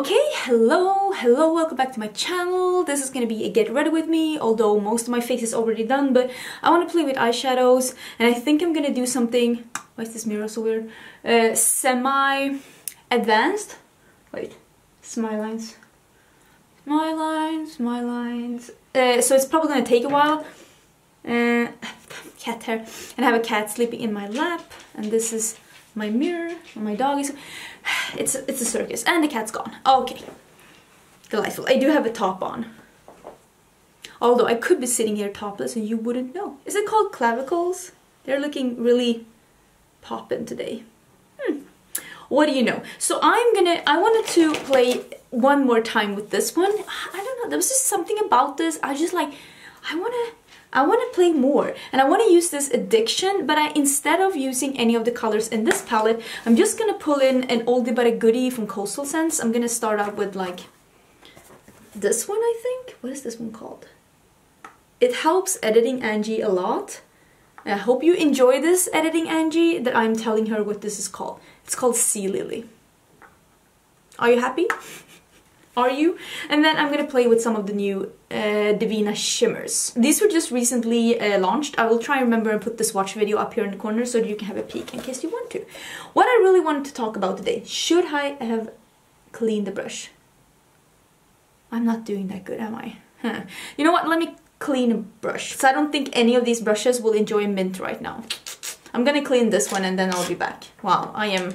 Okay, hello, welcome back to my channel. This is gonna be a get ready with me, although most of my face is already done, but I want to play with eyeshadows, and I think I'm gonna do something, why is this mirror so weird, semi-advanced, wait, it's my lines, my lines, my lines, so it's probably gonna take a while, cat hair, and I have a cat sleeping in my lap, and this is my mirror, and my dog is... It's a circus, and the cat's gone. Okay. Delightful. I do have a top on. Although I could be sitting here topless and you wouldn't know. Is it called clavicles? They're looking really poppin' today. What do you know? So I wanted to play one more time with this one. I don't know, there was just something about this. I just like, I want to play more, and I want to use this addiction, but instead of using any of the colors in this palette, I'm just going to pull in an oldie but a goodie from Coastal Scents. I'm going to start out with like this one, I think. What is this one called? It helps editing Angie a lot. I hope you enjoy this editing Angie, that I'm telling her what this is called. It's called Sea Lily. Are you happy? Are you? And then I'm gonna play with some of the new Devinah shimmers. These were just recently launched. I will try and remember and put the swatch video up here in the corner so that you can have a peek in case you want to. What I really wanted to talk about today, should I have cleaned the brush? I'm not doing that good, am I? Huh. You know what, let me clean a brush. So I don't think any of these brushes will enjoy mint right now. I'm gonna clean this one and then I'll be back. Wow, I am...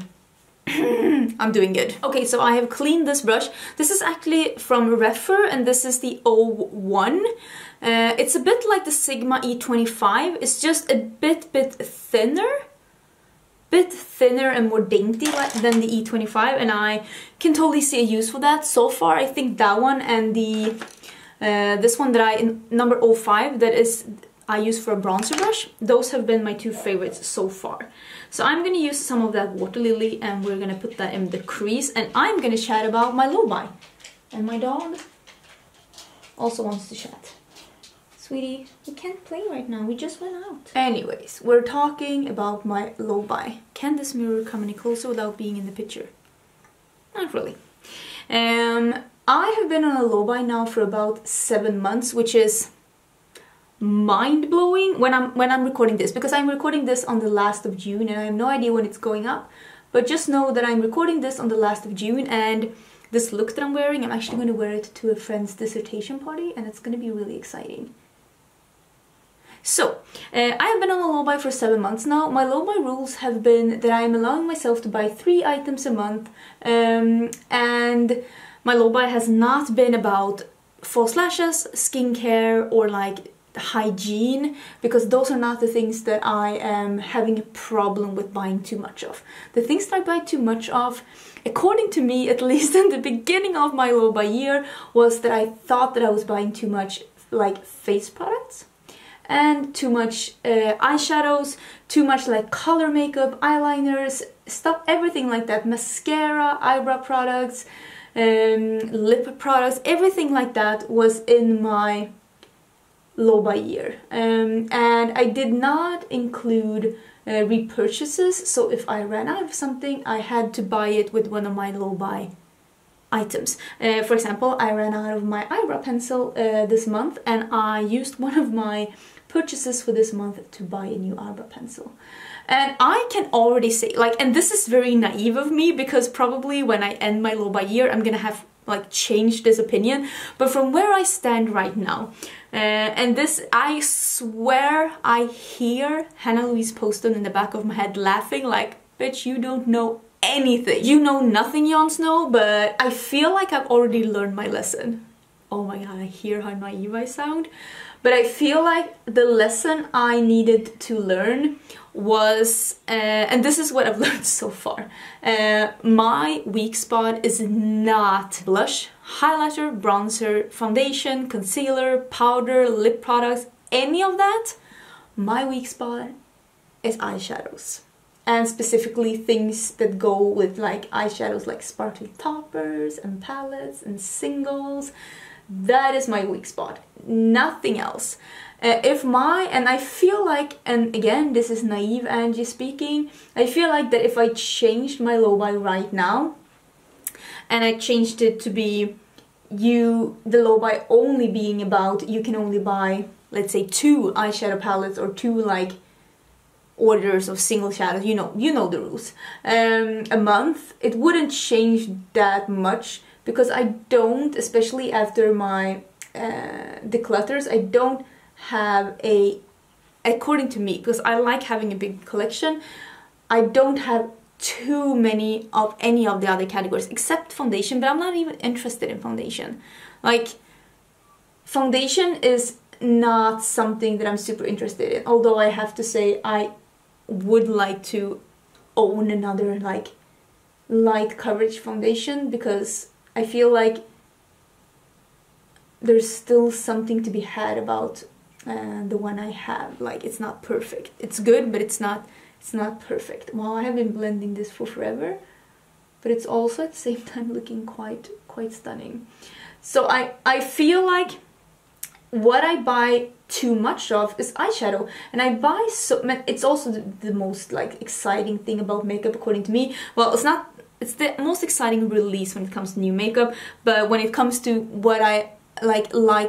I'm doing good. Okay, so I have cleaned this brush. This is actually from Rephr, and this is the 01. It's a bit like the Sigma E25. It's just a bit thinner and more dainty than the E25, and I can totally see a use for that. So far, I think that one and the this one that number 05, that is I use for a bronzer brush, those have been my two favorites so far. So I'm going to use some of that Water Lily, and we're going to put that in the crease, and I'm going to chat about my low-buy. And my dog also wants to chat. Sweetie, we can't play right now, we just went out. Anyways, we're talking about my low-buy. Can this mirror come any closer without being in the picture? Not really. I have been on a low-buy now for about 7 months, which is... mind-blowing when I'm recording this, because I'm recording this on the last of June and I have no idea when it's going up, but just know that I'm recording this on the last of June, and this look that I'm wearing, I'm actually going to wear it to a friend's dissertation party, and it's going to be really exciting. So, I have been on a low-buy for 7 months now. My low-buy rules have been that I am allowing myself to buy 3 items a month, and my low-buy has not been about false lashes, skincare, or like hygiene, because those are not the things that I am having a problem with buying too much of. The things that I buy too much of, according to me, at least in the beginning of my low buy year, was that I thought that I was buying too much like face products, and too much eyeshadows, too much like color makeup, eyeliners, stuff, everything like that, mascara, eyebrow products, lip products, everything like that was in my low by year, and I did not include repurchases, so if I ran out of something I had to buy it with one of my low buy items. For example, I ran out of my eyebrow pencil this month, and I used one of my purchases for this month to buy a new eyebrow pencil. And I can already say, like, and this is very naive of me, because probably when I end my low buy year I'm gonna have like changed this opinion, but from where I stand right now, and this, I swear I hear Hannah Louise Poston in the back of my head laughing like, bitch, you don't know anything, you know nothing, Jon Snow, but I feel like I've already learned my lesson. Oh my god, I hear how naive I sound, but I feel like the lesson I needed to learn was, and this is what I've learned so far, my weak spot is not blush, highlighter, bronzer, foundation, concealer, powder, lip products, any of that. My weak spot is eyeshadows, and specifically things that go with like eyeshadows, like sparkly toppers and palettes and singles. That is my weak spot, nothing else. And I feel like, and again, this is naive Angie speaking, I feel like that if I changed my low buy right now and I changed it to be the law by only being about you can only buy, let's say, 2 eyeshadow palettes or 2 like orders of single shadows, you know the rules, a month. It wouldn't change that much because I don't, especially after my declutters, I don't have a, according to me, because I like having a big collection, I don't have too many of any of the other categories except foundation, but I'm not even interested in foundation. Like, foundation is not something that I'm super interested in, although I have to say I would like to own another like light coverage foundation, because I feel like there's still something to be had about the one I have. Like, it's not perfect. It's good, but it's not perfect. Well, I have been blending this for forever, but it's also at the same time looking quite stunning. So I feel like what I buy too much of is eyeshadow, and I buy so. It's also the most like exciting thing about makeup, according to me. Well, it's not. It's the most exciting release when it comes to new makeup, but when it comes to what I like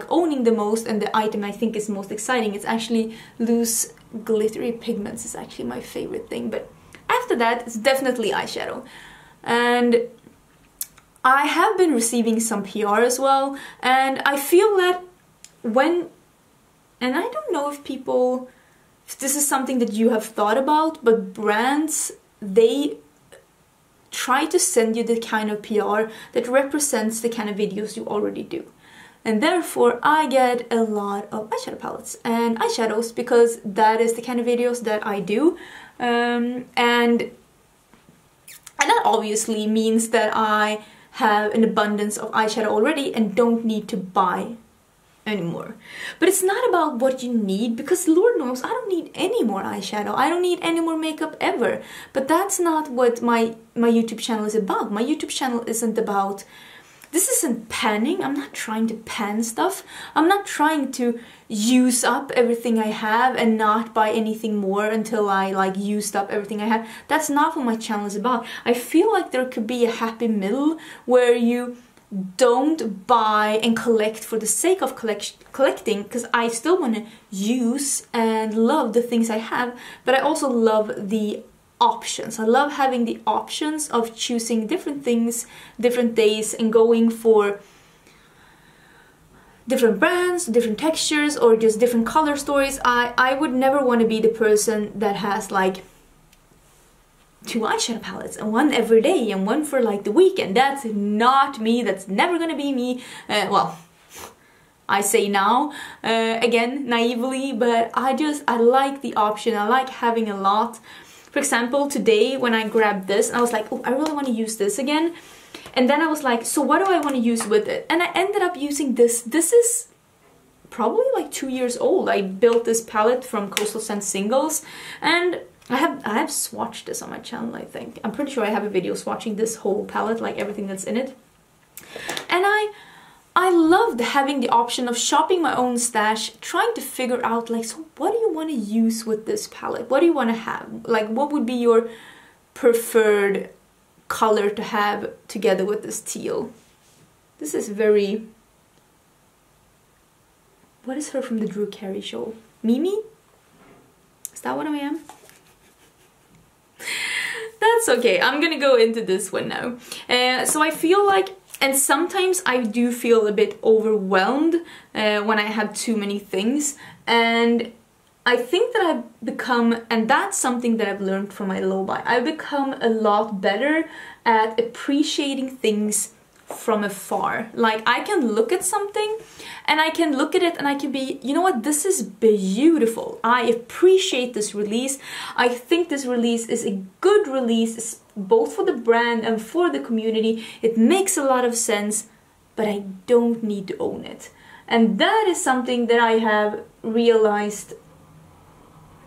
owning the most and the item I think is most exciting, it's actually loose glittery pigments is actually my favorite thing. But after that, it's definitely eyeshadow. And I have been receiving some PR as well, and I feel that when, and I don't know if people, if this is something that you have thought about, but brands, they try to send you the kind of PR that represents the kind of videos you already do. And therefore I get a lot of eyeshadow palettes and eyeshadows because that is the kind of videos that I do. And that obviously means that I have an abundance of eyeshadow already and don't need to buy anymore. But it's not about what you need, because Lord knows I don't need any more eyeshadow. I don't need any more makeup ever. But that's not what my YouTube channel is about. My YouTube channel isn't about, this isn't panning. I'm not trying to pan stuff. I'm not trying to use up everything I have and not buy anything more until I like used up everything I have. That's not what my channel is about. I feel like there could be a happy middle where you don't buy and collect for the sake of collecting, because I still want to use and love the things I have, but I also love the options. I love having the options of choosing different things, different days, and going for different brands, different textures, or just different color stories. I would never want to be the person that has like 2 eyeshadow palettes and 1 every day and 1 for like the weekend. That's not me. That's never gonna be me. Well, I say now, again, naively, but I like the option. I like having a lot. For example, today when I grabbed this, I was like, oh, I really want to use this again. And then I was like, so what do I want to use with it? And I ended up using this. This is probably like 2 years old. I built this palette from Coastal Scents Singles, and I have swatched this on my channel, I think. I'm pretty sure I have a video swatching this whole palette, like everything that's in it. And I loved having the option of shopping my own stash, trying to figure out, like, so what do you want to use with this palette? What do you want to have? Like, what would be your preferred color to have together with this teal? This is very... What is her from the Drew Carey show? Mimi? Is that what I am? That's okay. I'm gonna go into this one now. So I feel like, and sometimes I do feel a bit overwhelmed when I have too many things, and I think that I've become, and that's something that I've learned from my low buy, I've become a lot better at appreciating things from afar. Like, I can look at something and I can look at it and I can be, you know what, this is beautiful. I appreciate this release. I think this release is a good release, both for the brand and for the community. It makes a lot of sense, but I don't need to own it. And that is something that I have realized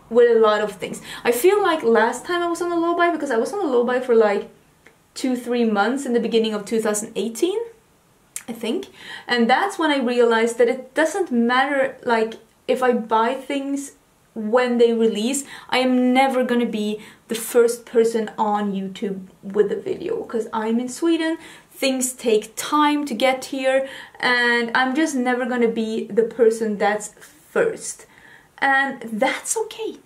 with a lot of things. I feel like last time I was on a low buy, because I was on a low buy for like 2-3 months in the beginning of 2018, I think. And that's when I realized that it doesn't matter, like, if I buy things when they release, I am never gonna be the first person on YouTube with a video, because I'm in Sweden, things take time to get here, and I'm just never gonna be the person that's first. And that's okay.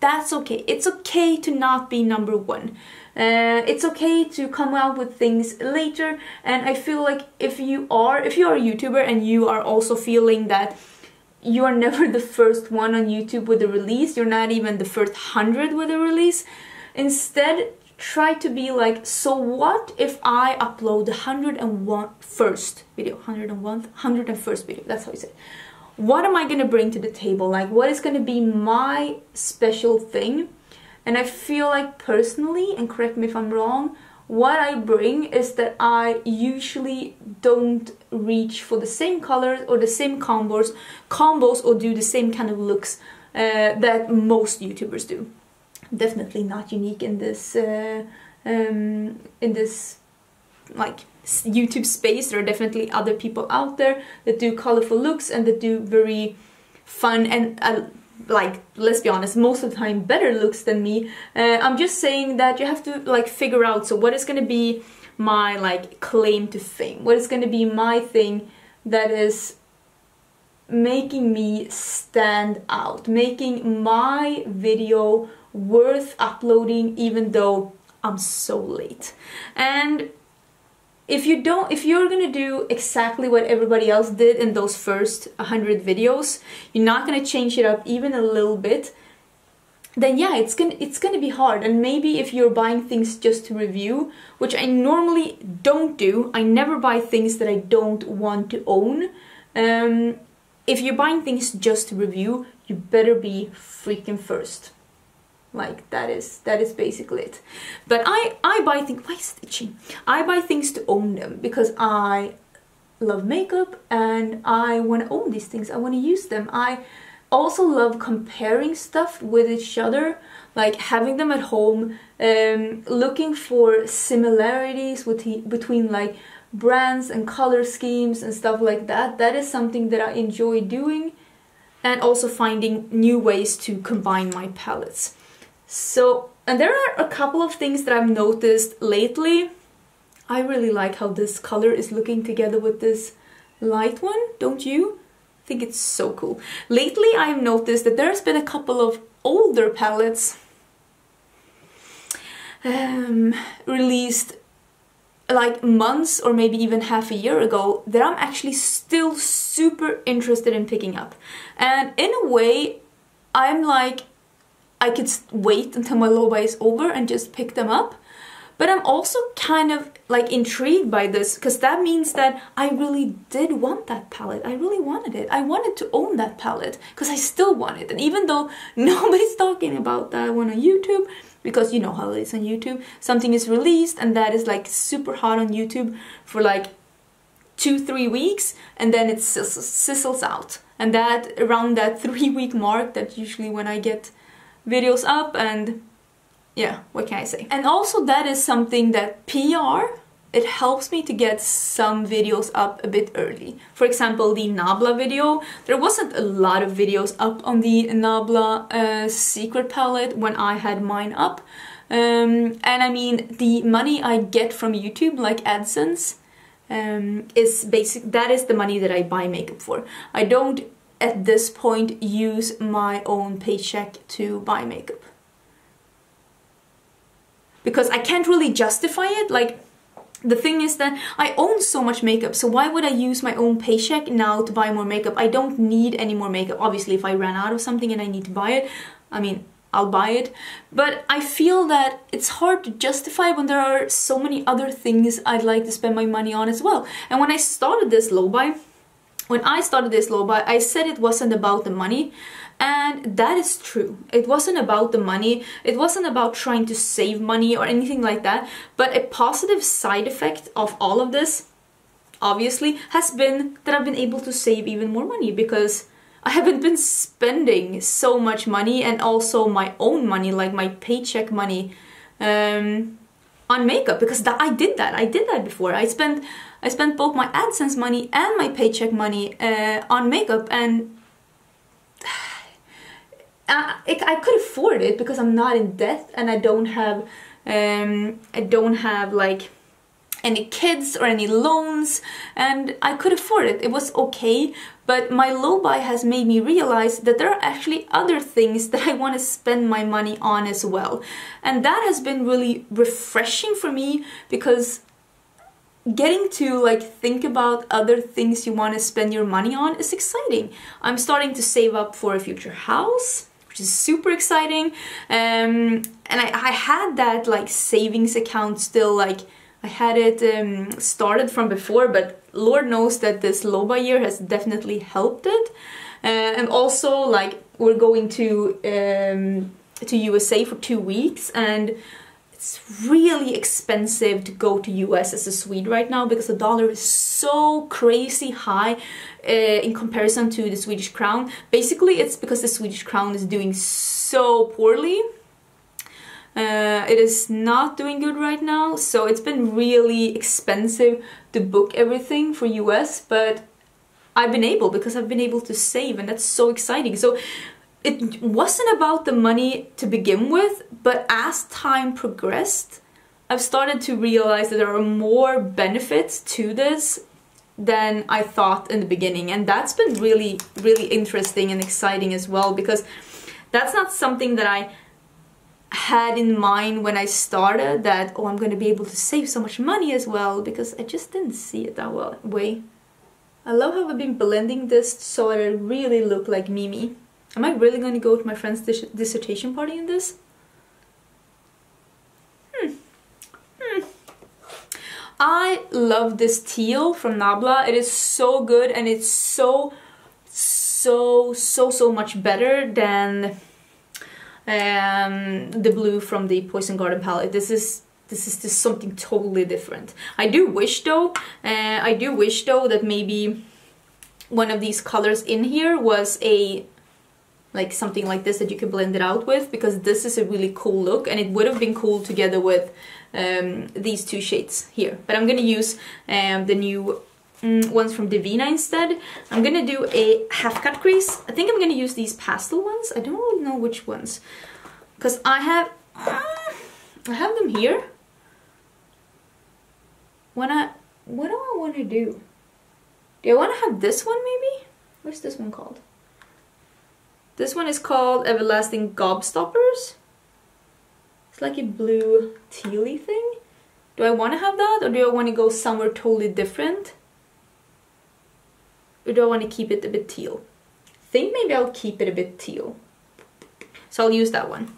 That's okay. It's okay to not be number one. It's okay to come out with things later. And I feel like if you are a YouTuber and you are also feeling that you are never the first one on YouTube with a release, you're not even the first 100 with a release, instead try to be like, so what if I upload the 101st video, 101st video, that's how you say it. What am I gonna bring to the table? Like, what is gonna be my special thing? And I feel like personally, and correct me if I'm wrong, what I bring is that I usually don't reach for the same colors or the same combos or do the same kind of looks that most YouTubers do. Definitely not unique in this like YouTube space. There are definitely other people out there that do colorful looks and that do very fun and like, let's be honest, most of the time better looks than me. I'm just saying that you have to like figure out, so what is going to be my like claim to fame? What is going to be my thing that is making me stand out, making my video worth uploading even though I'm so late? And if you're gonna do exactly what everybody else did in those first 100 videos, you're not gonna change it up even a little bit, then yeah, it's gonna be hard. And maybe if you're buying things just to review, which I normally don't do, I never buy things that I don't want to own. If you're buying things just to review, you better be freaking first. Like, that is basically it. But I buy things, why is it itching? I buy things to own them because I love makeup and I want to own these things. I want to use them. I also love comparing stuff with each other, like having them at home, looking for similarities between like brands and color schemes and stuff like that. That is something that I enjoy doing, and also finding new ways to combine my palettes. So, and there are a couple of things that I've noticed lately. I really like how this color is looking together with this light one, don't you? I think it's so cool. Lately I've noticed that there's been a couple of older palettes released like months or maybe even half a year ago that I'm actually still super interested in picking up. And in a way, I'm like, I could wait until my low buy is over and just pick them up. But I'm also kind of like intrigued by this, because that means that I really did want that palette. I really wanted it. I wanted to own that palette because I still want it. And even though nobody's talking about that one on YouTube, because you know how it is on YouTube, something is released and that is like super hot on YouTube for like 2-3 weeks, and then it sizzles out. And that around that 3-week mark, that's usually when I get videos up, and yeah, what can I say? And also that is something that PR, it helps me to get some videos up a bit early. For example, the Nabla video, there wasn't a lot of videos up on the Nabla secret palette when I had mine up. And I mean, the money I get from YouTube, like AdSense, is basic. That is the money that I buy makeup for. I don't at this point use my own paycheck to buy makeup, because I can't really justify it. Like, the thing is that I own so much makeup, so why would I use my own paycheck now to buy more makeup? I don't need any more makeup. Obviously, if I ran out of something and I need to buy it, I mean, I'll buy it. But I feel that it's hard to justify when there are so many other things I'd like to spend my money on as well. And when I started this low buy, I said it wasn't about the money, and that is true. It wasn't about the money, it wasn't about trying to save money or anything like that, but a positive side effect of all of this, obviously, has been that I've been able to save even more money, because I haven't been spending so much money, and also my own money, like my paycheck money, on makeup, because I did that before. I spent both my AdSense money and my paycheck money on makeup, and I could afford it because I'm not in debt, and I don't have like any kids or any loans, and I could afford it. It was okay, but my low buy has made me realize that there are actually other things that I want to spend my money on as well. And that has been really refreshing for me, because getting to like think about other things you want to spend your money on is exciting. I'm starting to save up for a future house, which is super exciting. And I had that like savings account still, like I had it started from before, but Lord knows that this Loba year has definitely helped it. And also, like, we're going to USA for 2 weeks, and it's really expensive to go to US as a Swede right now, because the dollar is so crazy high in comparison to the Swedish crown. Basically, it's because the Swedish crown is doing so poorly. It is not doing good right now, so it's been really expensive to book everything for US, but I've been able, because I've been able to save, and that's so exciting. So it wasn't about the money to begin with, but as time progressed, I've started to realize that there are more benefits to this than I thought in the beginning. And that's been really, really interesting and exciting as well, because that's not something that I had in mind when I started, that, oh, I'm going to be able to save so much money as well, because I just didn't see it that way. I love how I've been blending this so that it really look like Mimi. Am I really going to go to my friend's dissertation party in this? I love this teal from Nabla. It is so good, and it's so much better than the blue from the Poison Garden palette. This is just something totally different. I do wish though, that maybe one of these colors in here was a like something like this that you can blend it out with, because this is a really cool look, and it would have been cool together with these two shades here. But I'm gonna use the new ones from Devinah instead. I'm gonna do a half cut crease. I think I'm gonna use these pastel ones. I don't really know which ones, because I have them here. What do I want to do? Do I want to have this one maybe? What's this one called? This one is called Everlasting Gobstoppers. It's like a blue tealy thing. Do I want to have that, or do I want to go somewhere totally different? Or do I want to keep it a bit teal? I think maybe I'll keep it a bit teal. So I'll use that one.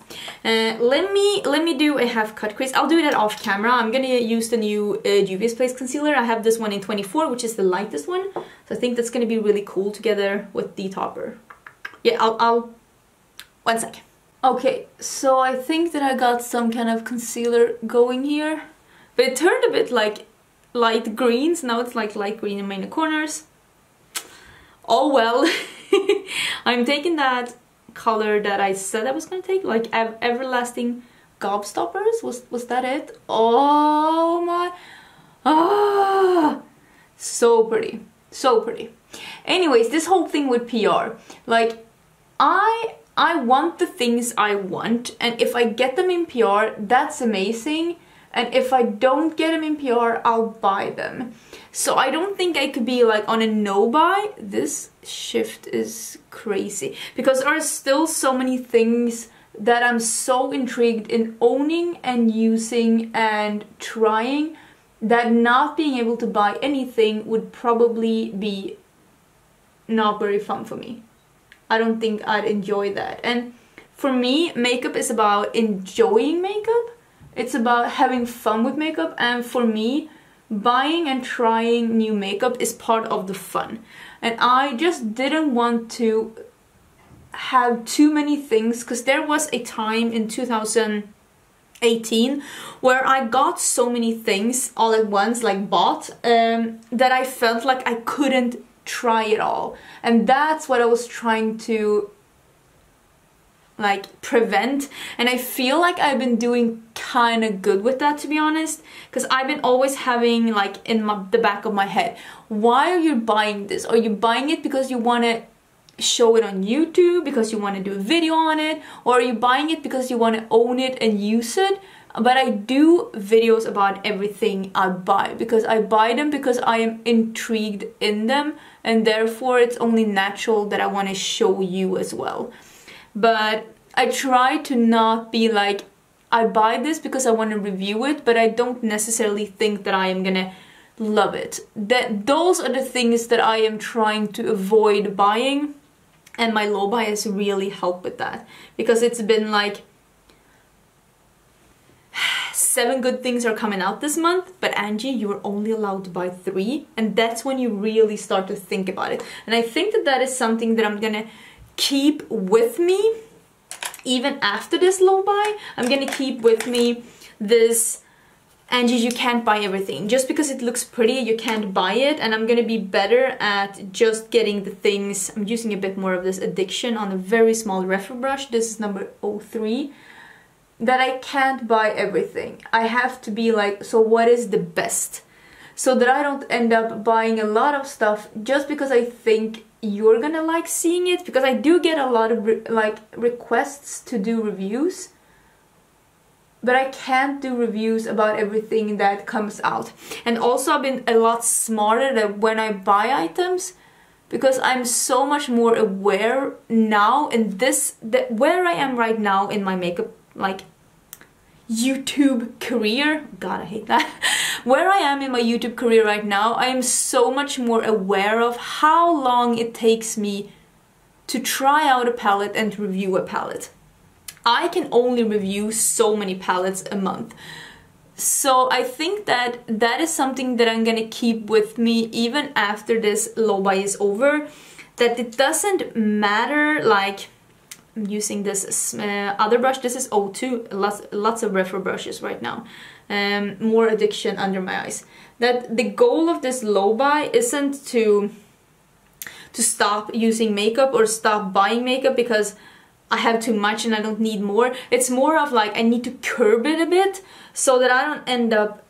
Let me do a half cut crease. I'll do that off camera. I'm gonna use the new Juvia's Place concealer. I have this one in 24, which is the lightest one. So I think that's gonna be really cool together with the topper. Yeah, I'll... one second. Okay, so I think that I got some kind of concealer going here. But it turned a bit like light greens. Now it's like light green in my corners. Oh well. I'm taking that color that I said I was gonna take, like Everlasting Gobstoppers. Was that it? Oh my... ah, so pretty. So pretty. Anyways, this whole thing with PR. Like... I want the things I want, and if I get them in PR, that's amazing, and if I don't get them in PR, I'll buy them. So I don't think I could be like on a no-buy. This shift is crazy, because there are still so many things that I'm so intrigued in owning and using and trying, that not being able to buy anything would probably be not very fun for me. I don't think I'd enjoy that. And for me, makeup is about enjoying makeup. It's about having fun with makeup. And for me, buying and trying new makeup is part of the fun. And I just didn't want to have too many things, because there was a time in 2018 where I got so many things all at once, like bought, that I felt like I couldn't try it all. And that's what I was trying to like prevent, and I feel like I've been doing kind of good with that, to be honest, because I've been always having like in the back of my head, why are you buying this? Are you buying it because you want to show it on YouTube, because you want to do a video on it, or are you buying it because you want to own it and use it? But I do videos about everything I buy, because I buy them because I am intrigued in them, and therefore it's only natural that I want to show you as well. But I try to not be like, I buy this because I want to review it, but I don't necessarily think that I am gonna love it. That those are the things that I am trying to avoid buying, and my low buy has really helped with that, because it's been like 7 good things are coming out this month, but Angie, you are only allowed to buy 3, and that's when you really start to think about it. And I think that that is something that I'm gonna keep with me. Even after this low buy, I'm gonna keep with me this, Angie, you can't buy everything. Just because it looks pretty, you can't buy it, and I'm gonna be better at just getting the things. I'm using a bit more of this addiction on a very small Rephr brush. This is number 03. That I can't buy everything. I have to be like, so what is the best? So that I don't end up buying a lot of stuff just because I think you're gonna like seeing it, because I do get a lot of requests to do reviews, but I can't do reviews about everything that comes out. And also I've been a lot smarter that when I buy items, because I'm so much more aware now in this, that where I am right now in my makeup, like YouTube career, God, I hate that. Where I am in my YouTube career right now, I am so much more aware of how long it takes me to try out a palette and review a palette. I can only review so many palettes a month. So I think that that is something that I'm gonna keep with me even after this low buy is over, that it doesn't matter. Like, I'm using this other brush, this is 02, lots of Rephr brushes right now. More addiction under my eyes. That the goal of this low buy isn't to stop using makeup or stop buying makeup because I have too much and I don't need more. It's more of like, I need to curb it a bit so that I don't end up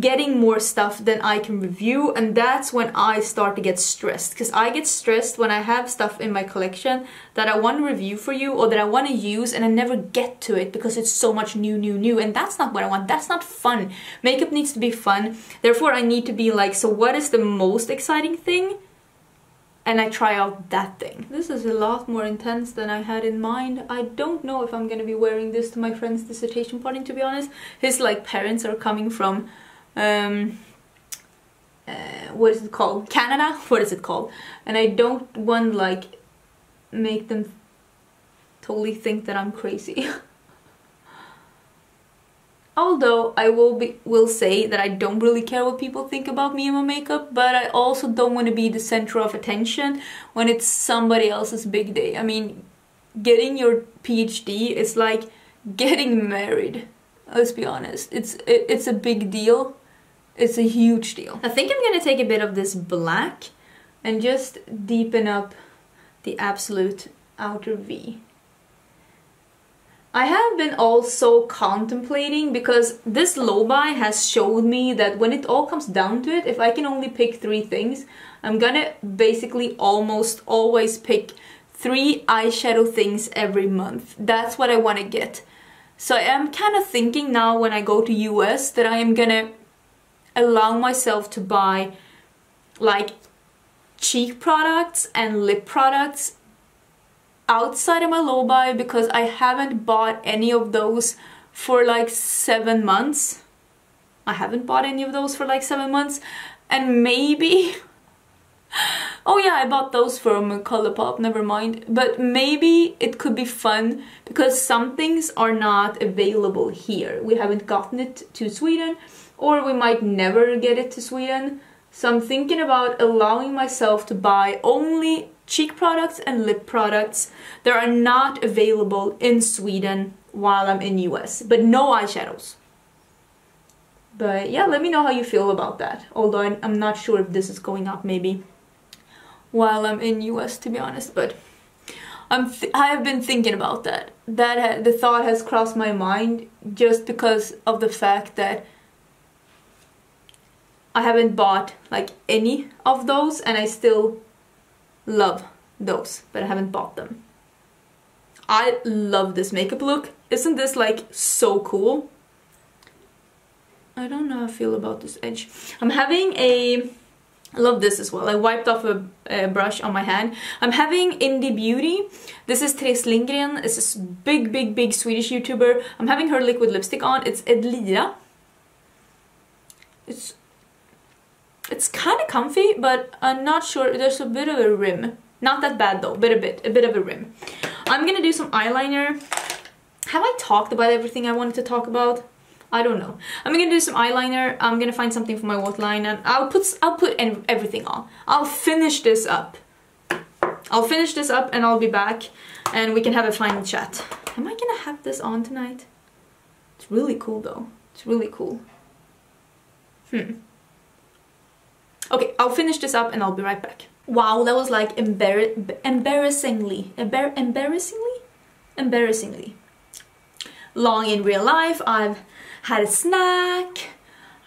getting more stuff than I can review, and that's when I start to get stressed, because I get stressed when I have stuff in my collection that I want to review for you or that I want to use, and I never get to it because it's so much new, and that's not what I want. That's not fun. Makeup needs to be fun. Therefore I need to be like, so what is the most exciting thing, and I try out that thing. This is a lot more intense than I had in mind. I don't know if I'm gonna be wearing this to my friend's dissertation party, to be honest. His like parents are coming from what is it called? Canada? What is it called? And I don't want like make them totally think that I'm crazy. Although I will say that I don't really care what people think about me and my makeup, but I also don't want to be the center of attention when it's somebody else's big day. I mean, getting your PhD is like getting married. Let's be honest. It's a big deal. It's a huge deal. I think I'm gonna take a bit of this black and just deepen up the absolute outer V. I have been also contemplating, because this low buy has shown me that when it all comes down to it, if I can only pick 3 things, I'm gonna basically almost always pick 3 eyeshadow things every month. That's what I wanna get. So I am kind of thinking now when I go to US that I am gonna allow myself to buy like cheek products and lip products outside of my low buy, because I haven't bought any of those for like 7 months. And maybe oh yeah, I bought those from Colourpop, never mind. But maybe it could be fun, because some things are not available here. We haven't gotten it to Sweden, or we might never get it to Sweden. So I'm thinking about allowing myself to buy only cheek products and lip products that are not available in Sweden while I'm in US, but no eyeshadows. But yeah, let me know how you feel about that. Although I'm not sure if this is going up maybe while I'm in US, to be honest, but I have been thinking about that. The thought has crossed my mind just because of the fact that I haven't bought like any of those, and I still love those, but I haven't bought them. I love this makeup look. Isn't this like so cool? I don't know how I feel about this edge. I'm having a... I love this as well. I wiped off a brush on my hand. I'm having Indie Beauty. This is Therese Lindgren. This is big Swedish YouTuber. I'm having her liquid lipstick on. It's Edlira. It's kind of comfy, but I'm not sure. There's a bit of a rim. Not that bad though, but a bit of a rim. I'm gonna do some eyeliner. Have I talked about everything I wanted to talk about? I don't know. I'm gonna do some eyeliner. I'm gonna find something for my waterline, and I'll put everything on. I'll finish this up and I'll be back and we can have a final chat. Am I gonna have this on tonight? It's really cool though. It's really cool. Okay, I'll finish this up and I'll be right back. Wow, that was like embarrassingly long in real life. I've had a snack,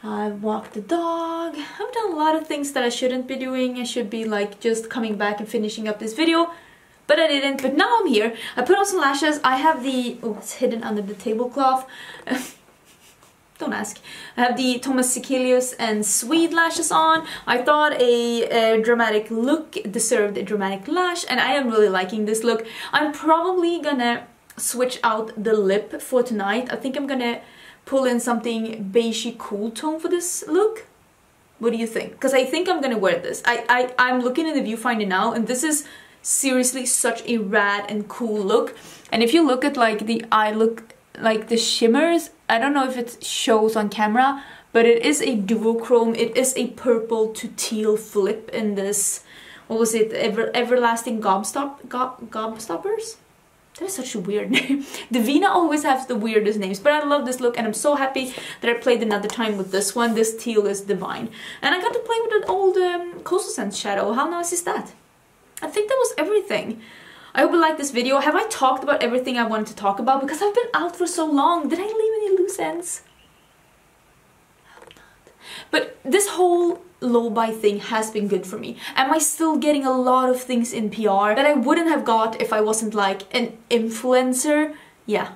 I've walked the dog, I've done a lot of things that I shouldn't be doing. I should be like just coming back and finishing up this video, but I didn't. But now I'm here. I put on some lashes. I have the... oh, it's hidden under the tablecloth. Don't ask. I have the Thomas Sekelius and Swede lashes on. I thought a dramatic look deserved a dramatic lash, and I am really liking this look. I'm probably gonna switch out the lip for tonight. I think I'm gonna pull in something beigey cool tone for this look. What do you think? Because I think I'm gonna wear this. I'm looking at the viewfinder now, and this is seriously such a rad and cool look. And if you look at like the eye look, like the shimmers, I don't know if it shows on camera, but it is a duochrome. It is a purple to teal flip in this, what was it, Everlasting Gobstoppers? That's such a weird name. Devinah always has the weirdest names, but I love this look and I'm so happy that I played another time with this one. This teal is divine. And I got to play with an old Coastal Scents shadow. How nice is that? I think that was everything. I hope you liked this video. Have I talked about everything I wanted to talk about? Because I've been out for so long. Did I leave any loose ends? I hope not. But this whole low-buy thing has been good for me. Am I still getting a lot of things in PR that I wouldn't have got if I wasn't like an influencer? Yeah.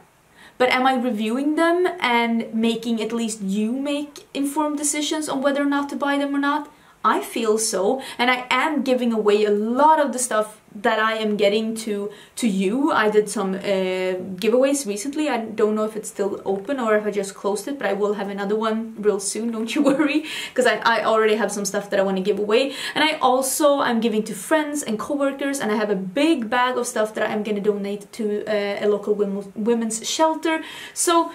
But am I reviewing them and making at least you make informed decisions on whether or not to buy them or not? I feel so, and I am giving away a lot of the stuff that I am getting to you. I did some giveaways recently. I don't know if it's still open or if I just closed it, but I will have another one real soon, don't you worry, because I already have some stuff that I want to give away. And I also am giving to friends and co-workers, and I have a big bag of stuff that I'm going to donate to a local women's shelter. So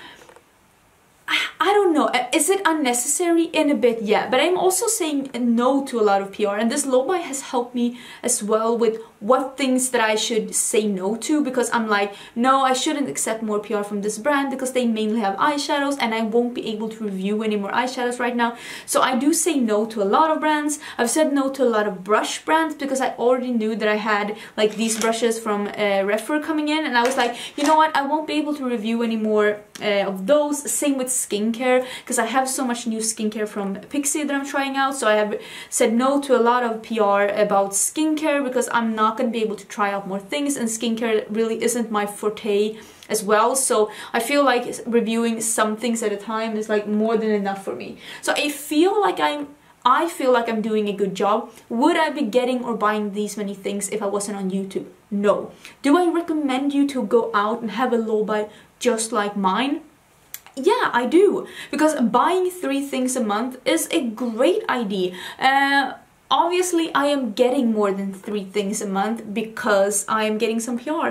I don't know, is it unnecessary? In a bit, yeah, but I'm also saying no to a lot of PR, and this low-buy has helped me as well with what things that I should say no to, because I'm like, no, I shouldn't accept more PR from this brand because they mainly have eyeshadows and I won't be able to review any more eyeshadows right now. So I do say no to a lot of brands. I've said no to a lot of brush brands because I already knew that I had like these brushes from Rephr coming in, and I was like, you know what, I won't be able to review any more of those. Same with skincare, because I have so much new skincare from Pixi that I'm trying out, so I have said no to a lot of PR about skincare because I'm not going to be able to try out more things, and skincare really isn't my forte as well, so I feel like reviewing some things at a time is like more than enough for me. So I feel like I'm doing a good job. Would I be getting or buying these many things if I wasn't on YouTube? No. Do I recommend you to go out and have a low buy just like mine? Yeah, I do, because buying 3 things a month is a great idea. Obviously, I am getting more than 3 things a month because I am getting some PR.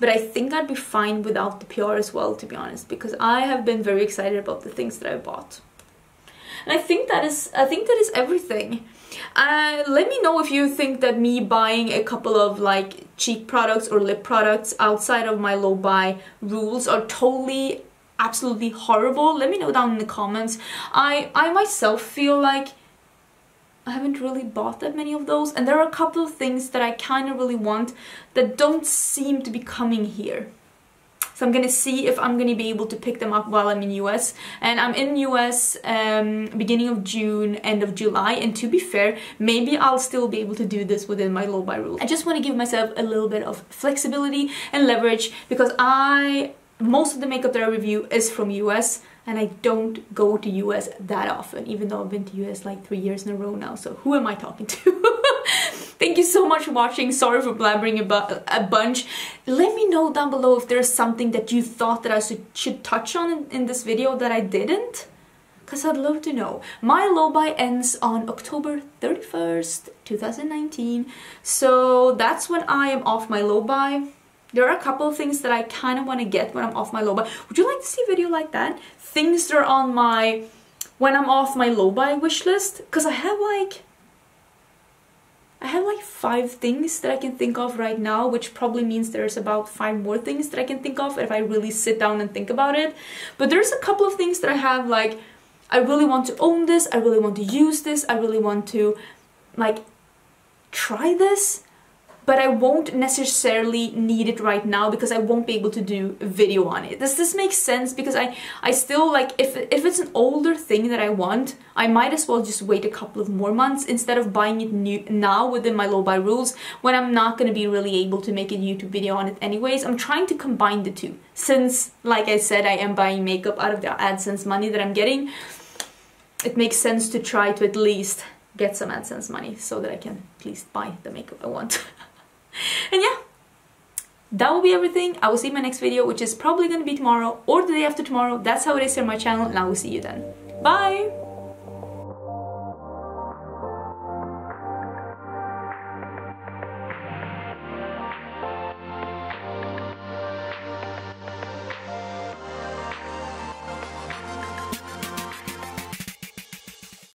But I think I'd be fine without the PR as well, to be honest, because I have been very excited about the things that I bought. And I think that is everything. Let me know if you think that me buying a couple of like cheek products or lip products outside of my low buy rules are totally, absolutely horrible. Let me know down in the comments. I myself feel like I haven't really bought that many of those, and there are a couple of things that I kind of really want that don't seem to be coming here. So I'm gonna see if I'm gonna be able to pick them up while I'm in US, and I'm in US beginning of June, end of July, and to be fair, maybe I'll still be able to do this within my low buy rule. I just want to give myself a little bit of flexibility and leverage because I most of the makeup that I review is from US, and I don't go to US that often, even though I've been to US like 3 years in a row now, so who am I talking to? Thank you so much for watching. Sorry for blabbering about a bunch. Let me know down below if there's something that you thought that I should touch on in this video that I didn't, because I'd love to know. My low buy ends on October 31st, 2019, so that's when I am off my low buy. There are a couple of things that I kind of want to get when I'm off my low buy. Would you like to see a video like that? Things that are on my, when I'm off my low buy wish list, because I have like 5 things that I can think of right now, which probably means there's about 5 more things that I can think of if I really sit down and think about it. But there's a couple of things that I have, like, I really want to own this, I really want to use this, I really want to, like, try this, but I won't necessarily need it right now because I won't be able to do a video on it. Does this make sense? Because I still, like, if it's an older thing that I want, I might as well just wait a couple of more months instead of buying it new now within my low buy rules when I'm not going to be really able to make a YouTube video on it anyways. I'm trying to combine the two since, like I said, I am buying makeup out of the AdSense money that I'm getting. It makes sense to try to at least get some AdSense money so that I can at least buy the makeup I want. And yeah, that will be everything. I will see you in my next video, which is probably going to be tomorrow or the day after tomorrow. That's how it is here on my channel, and I will see you then. Bye!